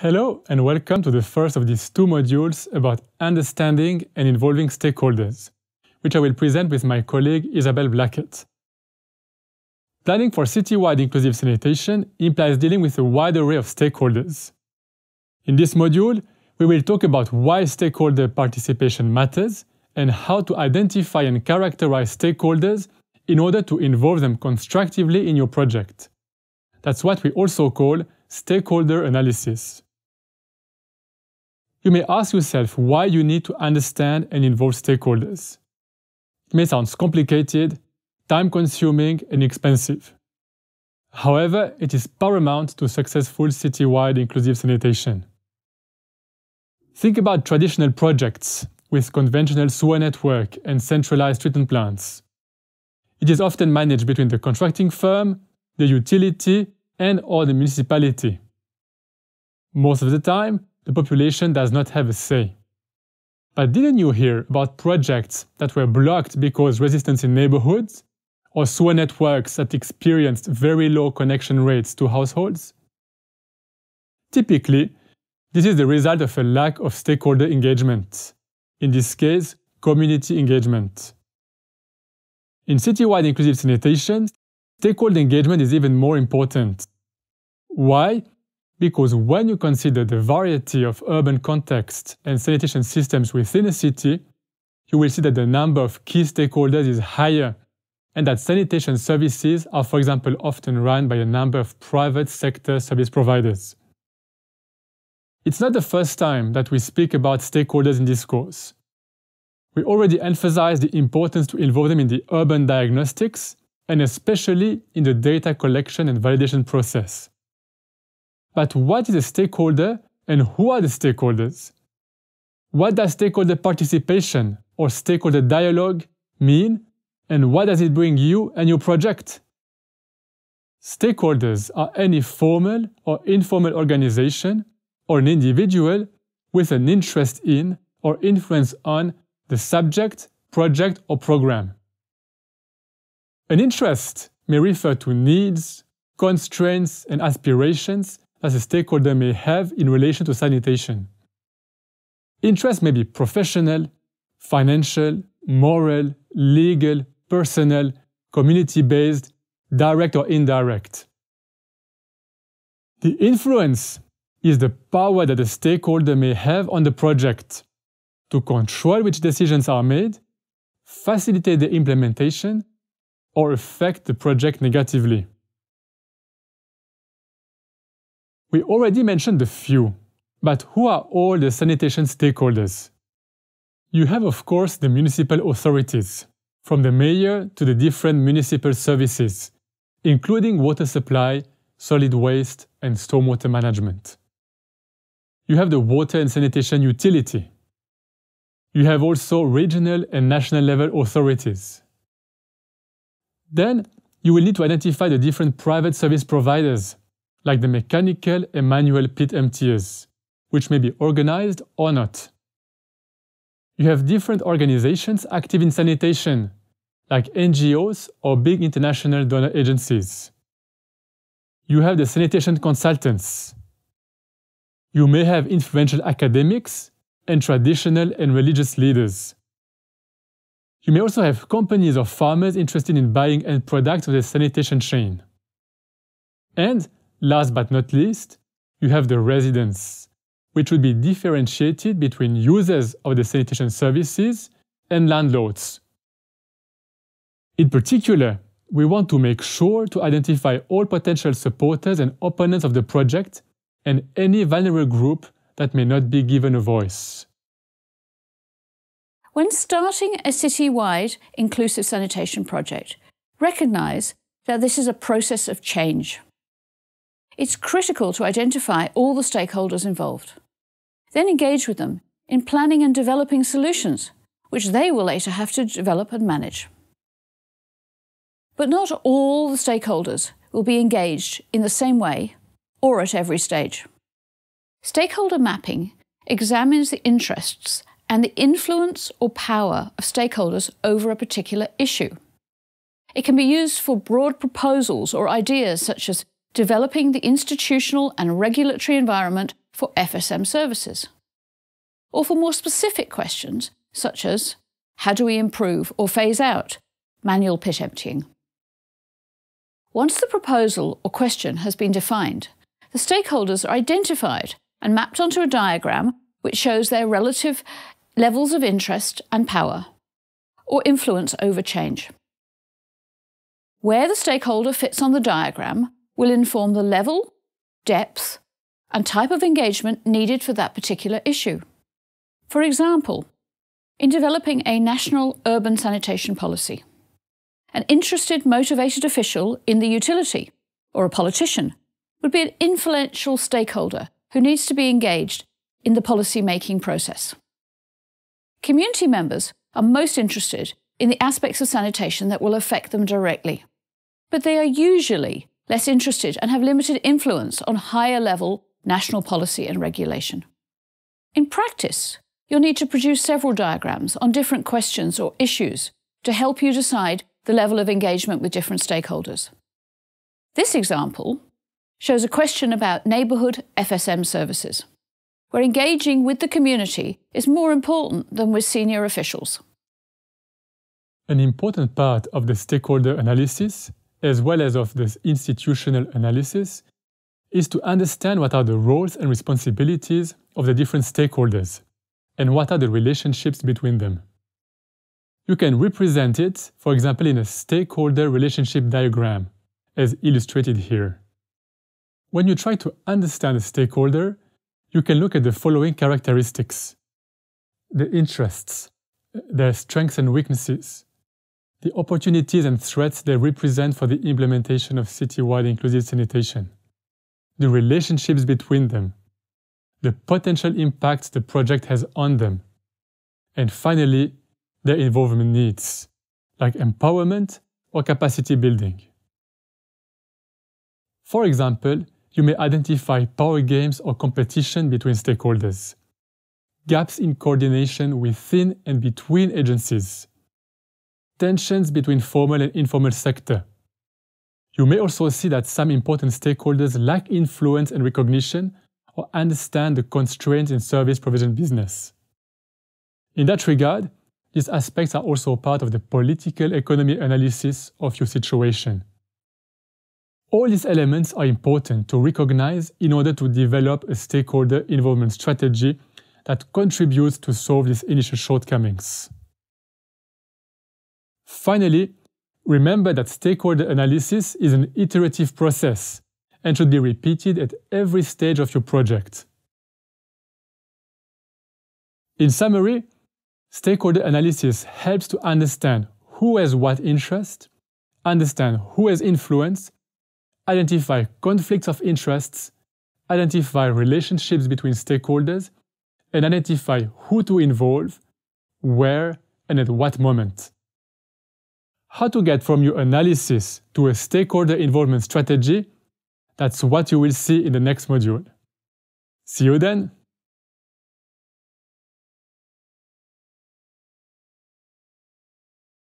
Hello and welcome to the first of these two modules about understanding and involving stakeholders, which I will present with my colleague Isabel Blackett. Planning for citywide inclusive sanitation implies dealing with a wide array of stakeholders. In this module, we will talk about why stakeholder participation matters and how to identify and characterize stakeholders in order to involve them constructively in your project. That's what we also call stakeholder analysis. You may ask yourself why you need to understand and involve stakeholders. It may sound complicated, time-consuming, and expensive. However, it is paramount to successful citywide inclusive sanitation. Think about traditional projects with conventional sewer network and centralized treatment plants. It is often managed between the contracting firm, the utility, and/or the municipality. Most of the time, the population does not have a say. But didn't you hear about projects that were blocked because resistance in neighborhoods, or sewer networks that experienced very low connection rates to households? Typically, this is the result of a lack of stakeholder engagement, in this case, community engagement. In citywide inclusive sanitation, stakeholder engagement is even more important. Why? Because when you consider the variety of urban contexts and sanitation systems within a city, you will see that the number of key stakeholders is higher and that sanitation services are, for example, often run by a number of private sector service providers. It's not the first time that we speak about stakeholders in this course. We already emphasized the importance to involve them in the urban diagnostics and especially in the data collection and validation process. But what is a stakeholder and who are the stakeholders? What does stakeholder participation or stakeholder dialogue mean, and what does it bring you and your project? Stakeholders are any formal or informal organization or an individual with an interest in or influence on the subject, project, or program. An interest may refer to needs, constraints, and aspirations that a stakeholder may have in relation to sanitation. Interests may be professional, financial, moral, legal, personal, community-based, direct or indirect. The influence is the power that a stakeholder may have on the project to control which decisions are made, facilitate the implementation, or affect the project negatively. We already mentioned a few, but who are all the sanitation stakeholders? You have, of course, the municipal authorities, from the mayor to the different municipal services, including water supply, solid waste, and stormwater management. You have the water and sanitation utility. You have also regional and national level authorities. Then, you will need to identify the different private service providers, like the mechanical and manual pit emptiers, which may be organized or not. You have different organizations active in sanitation, like NGOs or big international donor agencies. You have the sanitation consultants. You may have influential academics and traditional and religious leaders. You may also have companies or farmers interested in buying end products of the sanitation chain. And, last but not least, you have the residents, which would be differentiated between users of the sanitation services and landlords. In particular, we want to make sure to identify all potential supporters and opponents of the project and any vulnerable group that may not be given a voice. When starting a city-wide inclusive sanitation project, recognise that this is a process of change. It's critical to identify all the stakeholders involved. Then engage with them in planning and developing solutions, which they will later have to develop and manage. But not all the stakeholders will be engaged in the same way or at every stage. Stakeholder mapping examines the interests and the influence or power of stakeholders over a particular issue. It can be used for broad proposals or ideas such as developing the institutional and regulatory environment for FSM services, or for more specific questions such as how do we improve or phase out manual pit emptying. Once the proposal or question has been defined, the stakeholders are identified and mapped onto a diagram which shows their relative levels of interest and power, or influence over change. Where the stakeholder fits on the diagram will inform the level, depth, and type of engagement needed for that particular issue. For example, in developing a national urban sanitation policy, an interested, motivated official in the utility, or a politician, would be an influential stakeholder who needs to be engaged in the policy-making process. Community members are most interested in the aspects of sanitation that will affect them directly, but they are usually less interested and have limited influence on higher-level national policy and regulation. In practice, you'll need to produce several diagrams on different questions or issues to help you decide the level of engagement with different stakeholders. This example shows a question about neighbourhood FSM services, where engaging with the community is more important than with senior officials. An important part of the stakeholder analysis, as well as of the institutional analysis, is to understand what are the roles and responsibilities of the different stakeholders, and what are the relationships between them. You can represent it, for example, in a stakeholder relationship diagram, as illustrated here. When you try to understand a stakeholder, you can look at the following characteristics: the interests, their strengths and weaknesses, the opportunities and threats they represent for the implementation of citywide inclusive sanitation, the relationships between them, the potential impacts the project has on them, and finally, their involvement needs, like empowerment or capacity building. For example, you may identify power games or competition between stakeholders, gaps in coordination within and between agencies, tensions between formal and informal sector. You may also see that some important stakeholders lack influence and recognition or understand the constraints in service provision business. In that regard, these aspects are also part of the political economy analysis of your situation. All these elements are important to recognize in order to develop a stakeholder involvement strategy that contributes to solve these initial shortcomings. Finally, remember that stakeholder analysis is an iterative process and should be repeated at every stage of your project. In summary, stakeholder analysis helps to understand who has what interest, understand who has influence, identify conflicts of interests, identify relationships between stakeholders, and identify who to involve, where, and at what moment. How to get from your analysis to a stakeholder involvement strategy? That's what you will see in the next module. See you then!